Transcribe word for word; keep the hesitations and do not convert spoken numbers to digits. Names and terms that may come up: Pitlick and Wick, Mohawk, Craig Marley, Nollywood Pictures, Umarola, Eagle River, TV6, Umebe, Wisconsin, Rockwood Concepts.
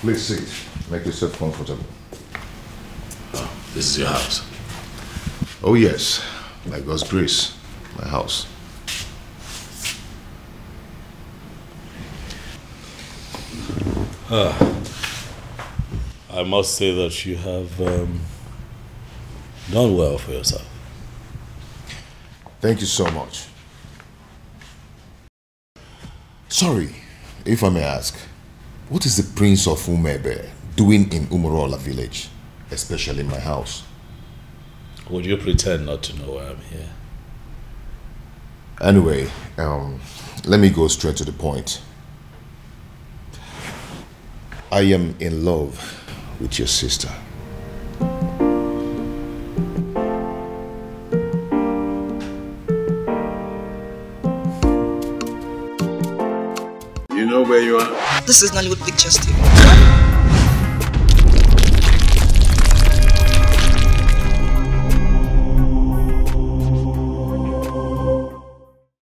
Please sit. Make yourself comfortable. Oh, this is your house? Oh yes, by God's grace, my house. Ah, I must say that you have um, done well for yourself. Thank you so much. Sorry, if I may ask, what is the Prince of Umebe doing in Umarola village, especially my house? Would you pretend not to know why I'm here? Anyway, um, let me go straight to the point. I am in love with your sister. You know where you are? This is Nollywood Pictures.